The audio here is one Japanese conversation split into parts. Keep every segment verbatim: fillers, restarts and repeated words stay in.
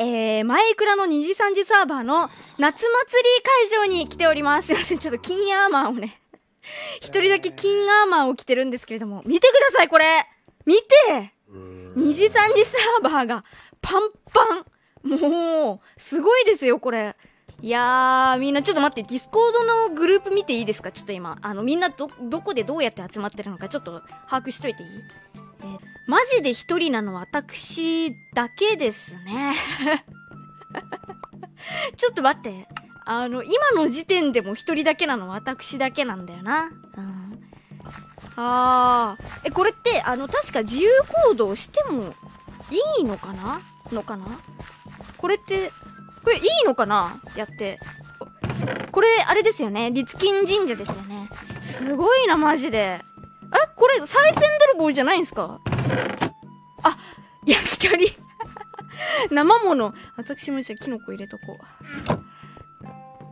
えー、マイクラの二次三次サーバーの夏祭り会場に来ております。すいません、ちょっと金アーマーをね、一人だけ金アーマーを着てるんですけれども、見てください、これ見て二次三次サーバーがパンパン、もう、すごいですよ、これ。いやー、みんなちょっと待って、ディスコードのグループ見ていいですか？ちょっと今、あの、みんなど、どこでどうやって集まってるのか、ちょっと把握しといていい？えー、マジで一人なのは私だけですね。ちょっと待って、あの、今の時点でも一人だけなのは私だけなんだよな。うん。あー、え、これって、あの、確か自由行動してもいいのかな？のかな？これって、これいいのかなやって。これ、あれですよね。律金神社ですよね。すごいな、マジで。えこれ、さい銭泥棒じゃないんすか？あ、焼き鳥。生物。私もじゃあ、キノコ入れとこ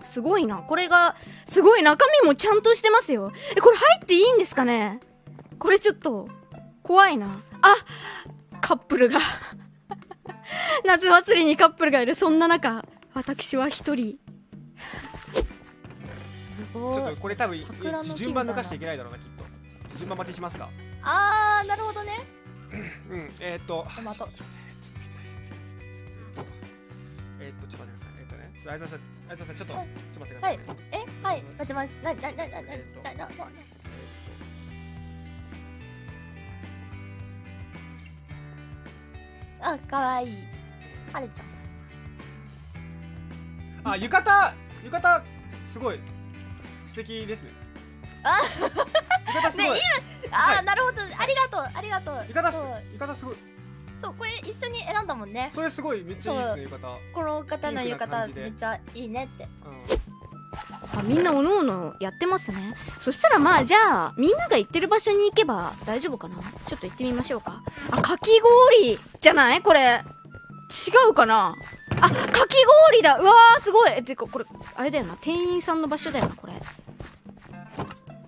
う。すごいな。これが、すごい中身もちゃんとしてますよ。え、これ入っていいんですかね？これちょっと、怖いな。あ、カップルが。夏祭りにカップルがいる。そんな中、私は一人。すごい。ちょっとこれ多分、順番抜かしちゃいけないだろうな、きっと。順番待ちしますか。あー、なるほどね。うん、えー、っと。待とう。えー、っと、ちょっと待ってください。えー、っとね、あいささん、あいささん、ちょっと、ちょっと待ってください、ね。はい、え、はい、待ちます。な、な、な、な、な、な、な、な、な。あ、かわいい。あれちゃん。あ、浴衣、浴衣、すごい。素敵ですね。あ、浴衣すごい。ね、今、あ、はい、なるほど、ありがとう、ありがとう。浴衣す、浴衣すごい。そう、これ一緒に選んだもんね。それすごい、めっちゃいいですね、浴衣。この方の浴衣、めっちゃいいねって。うんあみんなおのおのやってますね。そしたらまあじゃあみんなが行ってる場所に行けば大丈夫かな。ちょっと行ってみましょうか。あかき氷じゃないこれ違うかな。あかき氷だ。うわーすごい。てかこれあれだよな店員さんの場所だよなこれ。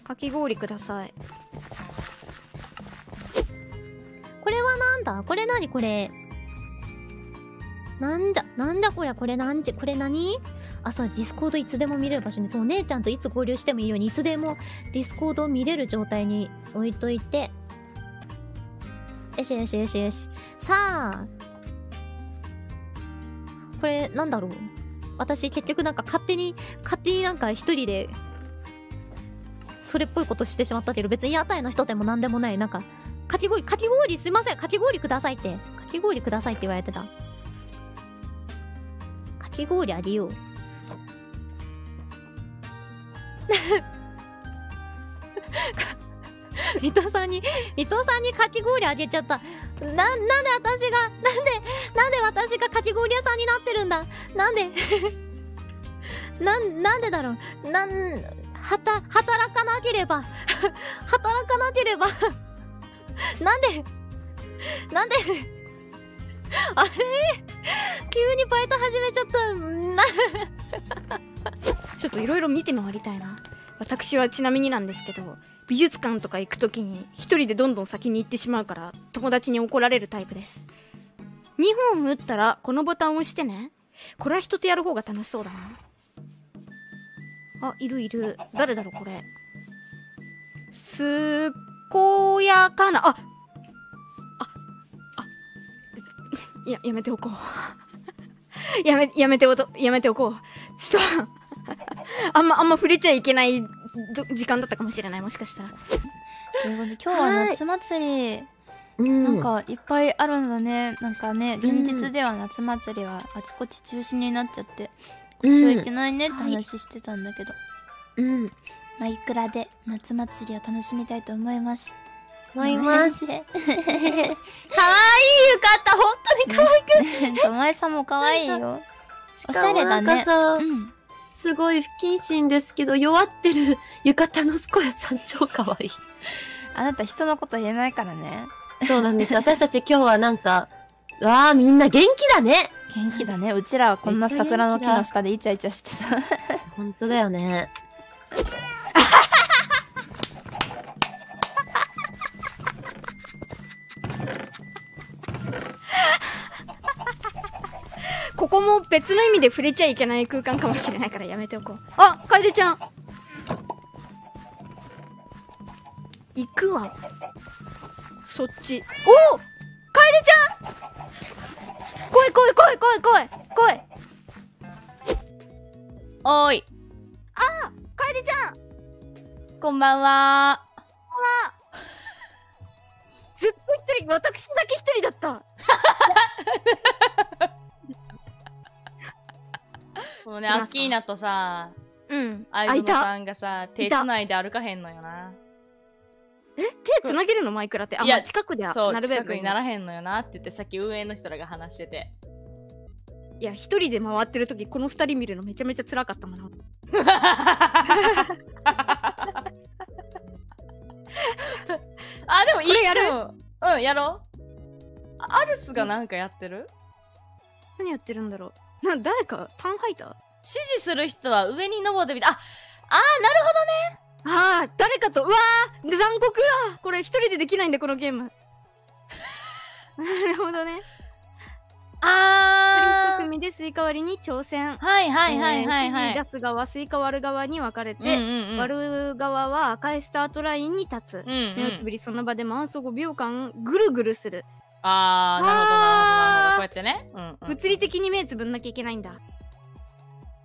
かき氷ください。これはなんだこれなにこれなんじゃなんじゃこりゃこれなんじこれ何あ、そう、ディスコードいつでも見れる場所に、そう、お姉ちゃんといつ合流してもいいように、いつでもディスコードを見れる状態に置いといて。よしよしよしよし。さあ。これ、なんだろう。私、結局なんか勝手に、勝手になんか一人で、それっぽいことしてしまったけど、別に屋台の人でもなんでもない。なんか、かき氷、かき氷すいません、かき氷くださいって。かき氷くださいって言われてた。かき氷ありよう。水戸さんに水戸さんにかき氷あげちゃった。な、なんで私がなんでなんで私がかき氷屋さんになってるんだ。なんでな、なんでだろう。なん、はた働かなければ働かなければなんでなんであれ急にバイト始めちゃったなちょっといろいろ見て回りたいな。私はちなみになんですけど、美術館とか行くときに一人でどんどん先に行ってしまうから友達に怒られるタイプです。にほん打ったらこのボタンを押してね。これは人とやる方が楽しそうだな。あ、いるいる。誰だろうこれ。すこやかな。あ、あ、あ、いや、やめておこう。やめ、やめておと、やめておこう。ちょっとあんま、あんま触れちゃいけない時間だったかもしれない、もしかしたら。ということで、今日は夏祭り、うん、なんかいっぱいあるんだね。なんかね、現実では夏祭りはあちこち中止になっちゃって、今年はいけないねって話してたんだけど。うん。はい、マイクラで夏祭りを楽しみたいと思います。思います。かわいい浴衣、本当にかわいくて。お前さんもかわいいよ。おしゃれだね。うん。すごい不謹慎ですけど、弱ってる浴衣のすこやさん超かわいい。あなた人のこと言えないからね。そうなんです。私たち今日はなんか、わあみんな元気だね。元気だね。うちらはこんな桜の木の下でイチャイチャしてさ。本当だよね。ここも別の意味で触れちゃいけない空間かもしれないからやめておこう。あ、楓ちゃん行くわ、そっち。おお、楓ちゃん来い来い来い来い来い来い。おーい。ああ、楓ちゃんこんばんは。ずっと一人、私だけ一人だったもうね、アッキーナとさ、うん、相野さんがさ、手つないで歩かへんのよな。え、手つなげるのマイクラって。あ、いや、近くではなるべくにならへんのよなって言って、さっき運営の人らが話してて。いや、一人で回ってる時、この二人見るのめちゃめちゃ辛かったもんなあ、でもいいやろう。うん、やろう。アルスがなんかやってる、うん、何やってるんだろう。な、誰かタンハイター指示する人は上に登ってみた。あ、あー、なるほどね。ああ、誰かと、うわー、残酷だ。これ一人でできないんだ、このゲームなるほどね。あー、ふたりひと組でスイカ割りに挑戦。はいはいはいはいはい。指示出す側、スイカ割る側に分かれて、割る側は赤いスタートラインに立つ。うんうん、目をつぶり、その場で回すごびょうかんぐるぐるする。あー、なるほどなるほど、こうやってね。物理的に目つぶんなきゃいけないんだ。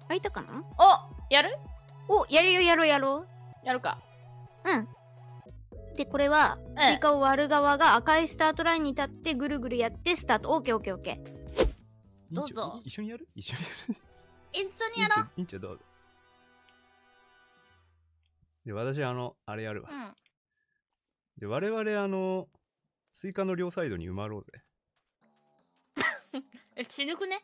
開いたかな。お、やる？お、やるよやろうやろう。やるか。うん。で、これは、スイカを割る側が赤いスタートラインに立ってぐるぐるやってスタート。オーケーオーケーオーケー。どうぞ。一緒にやる？一緒にやる？一緒にやろう。いいんちゃう、どうぞ。で、私、あの、あれやるわ。うん、で、我々、あの、スイカの両サイドに埋まろうぜ。死ぬくね。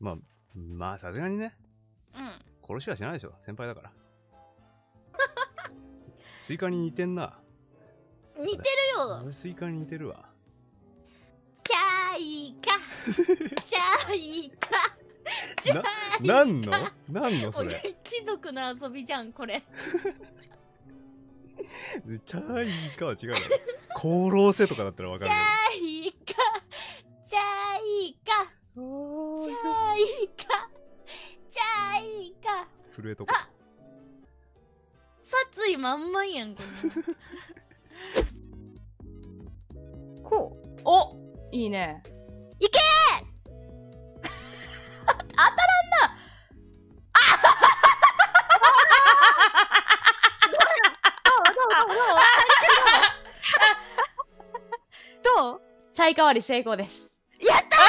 まあ、まあ、さすがにね。うん。殺しはしないでしょ、先輩だから。スイカに似てんな。似てるよ。俺、スイカに似てるわ。いいか、じゃあいいか、じゃあいいか。なんの、なんのそれ。貴族の遊びじゃん、これ。じゃあいいかは違う。功労せとかだったらわかる。じゃあいいか、じゃあいいか、じゃあいいか、じゃあいいか。震えとこ。あ、殺意満々やん、これ。こう、お。いいね。いけー当たらんなあどうチャイ代わり成功です。やった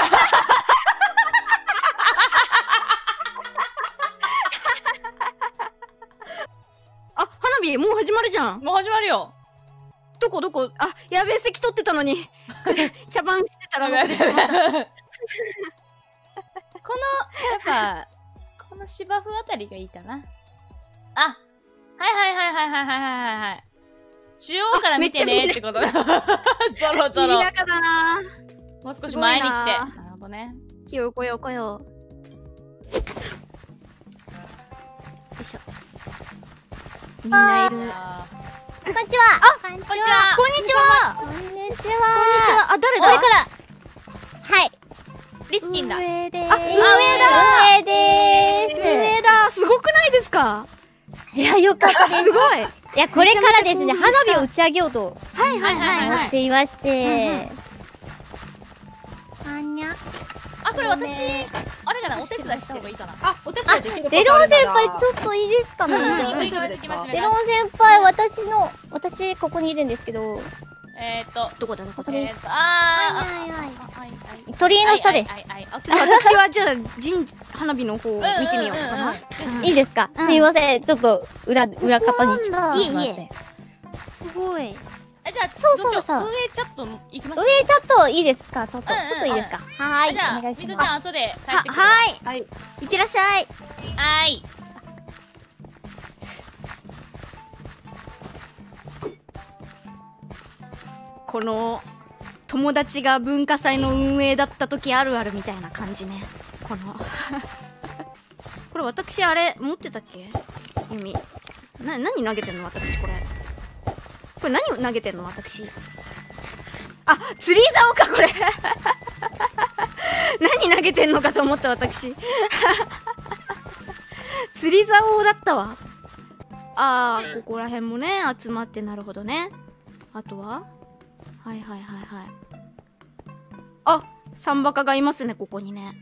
あ、花火もう始まるじゃん。もう始まるよ。どこどこ、あ、やべえ、席取ってたのに茶番してたらもうこのやっぱこの芝生あたりがいいかな。あ、はいはいはいはいはいはいはい、中央から見てねってことだ。ゾロゾロいい中だな。もう少し前に来て。なるほどね。きよこよこよ、よいしょ、みんないる。こんにちは。あ、こんにちは。こんにちは。こんにちは。あ、誰だ。はい。リツキンだ。あ、上だ。上です。上だ。すごくないですか。いや、よかったです。すごい。いや、これからですね、花火を打ち上げようと。はいはいはい。思っていまして。あんにゃ。あ、これ私、あれだな、お手伝いした方がいいかな。あ、お手伝いできるかな。デロン先輩、ちょっといいですかね。デロン先輩、私の、私、ここにいるんですけど。えっと、どこだ、どこだ。あー、鳥居の下です。私は、じゃあ、神花火の方を見てみようかな。いいですか。すいません、ちょっと、裏、裏方に来て。いいえ。すごい。じゃあ、そうそうそう。上チャット行きます。上チャットいいですか。ちょっとちょっといいですか。はい。じゃあみどちゃん後で帰ってくる。はい。はい。いってらっしゃい。はい。この友達が文化祭の運営だった時あるあるみたいな感じね。このこれ私あれ持ってたっけ？弓。な何投げてんの私これ。これ何を投げてんの私。あ、釣り竿かこれ何投げてんのかと思った私釣り竿だったわ。あー、ここら辺もね集まって、なるほどね。あとははいはいはいはい、あ、サンバカがいますね、ここにね。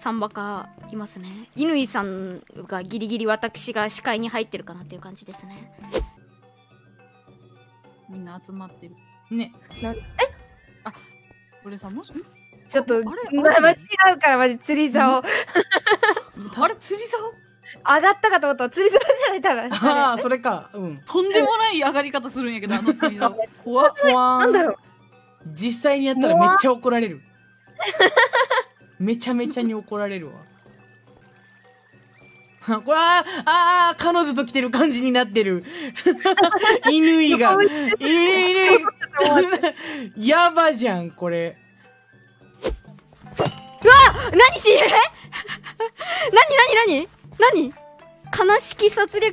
サンバカいますね。乾さんがギリギリ私が視界に入ってるかなっていう感じですね。みんな集まってるね。なえあ、俺さ、もしちょっとあれ間違うから、マジ釣り竿あれ釣り竿上がったかと思ったら釣り竿じゃない、多分。ああ、それか。うん、とんでもない上がり方するんやけど、あの釣り竿怖っ。なんだろう、実際にやったらめっちゃ怒られるめちゃめちゃに怒られるわこれああ、彼女と来てる感じになってる乾がやばじゃんこれ。うわっ、何しえ何何何何、悲しき殺戮、え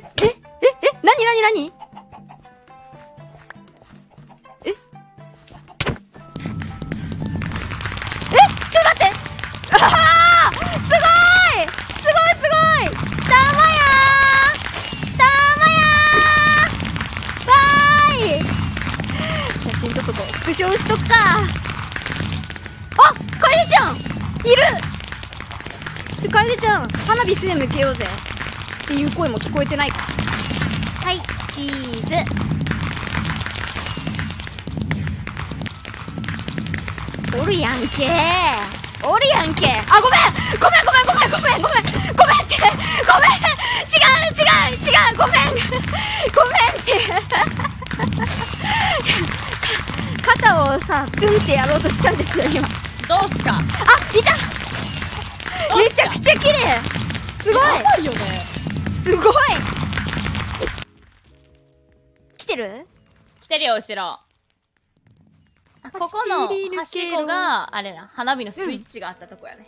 ええ何何何、ええ、ちょっと待って、あー、すごいすごいすごい、たまやーたまやー、わーい、写真撮っとこう、スクショしとくか。あ、カエデちゃんいる、ちょ、カエデちゃん花火すで向けようぜっていう声も聞こえてないか。はい、チーズ、おるやんけー、おるやんけー、あ、ごめんごめんごめんごめんごめんごめんごめんって、ごめん、違う違う違う、ごめんごめんって肩をさ、ツンってやろうとしたんですよ今。どうすか、あ、いた、めちゃくちゃ綺麗、すごい、やばいよね、すごい、来てる来てるよ、後ろ。ここのはしごがあれな、花火のスイッチがあったとこやね。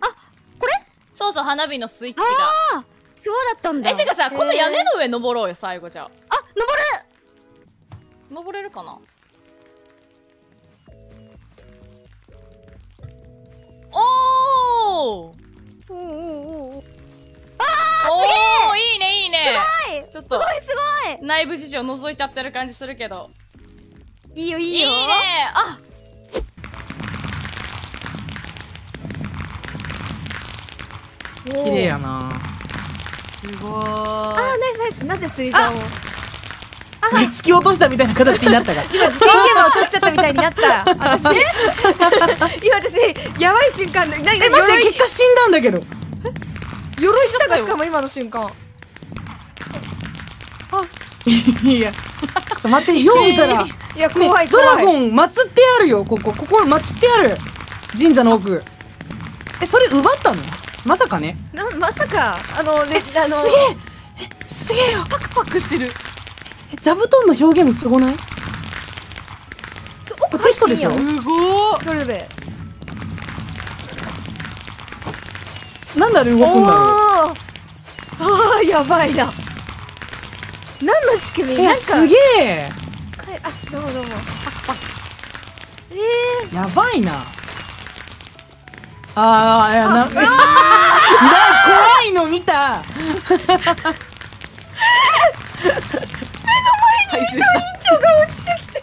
うん、あ、これ？そうそう、花火のスイッチが。ああ、そうだったんだ。え、てかさ、この屋根の上登ろうよ、最後じゃあ。あ、登る。登れるかな。おー。おーおーおー。ああ、すげえ。いいねいいね。すごい。ちょっとすごいすごい。内部事情覗いちゃってる感じするけど。いいよいいよ、いいね。あ、綺麗やな。すごい。ああ、ナイスナイス。なぜ釣り竿を突き落としたみたいな形になったが、今事件現場を取っちゃったみたいになった。私今私やばい瞬間だ。え、待って、結果死んだんだけど。鎧来たか、しかも今の瞬間。あ、いや、待って、よう見たら、いや、怖い、ドラゴン祀ってあるよ、ここ、ここ祀ってある。神社の奥。え、それ奪ったの？まさかね。な、まさか、あの、ね、あの。すげえ。すげえよ、パクパクしてる。座布団の表現もすごない。そ、奥チェストでしょ。すごー。どれで。なんだ、あれ動くんだろう。ああ、やばいな。何の仕組み？なんかすげえ。あ、どうもどうも。あ、あ、ええー。やばいな。ああ、いや、な、な、怖いの見た。目の前に委員長が落ちてきた。